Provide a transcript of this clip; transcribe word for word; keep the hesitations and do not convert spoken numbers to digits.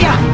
Yeah.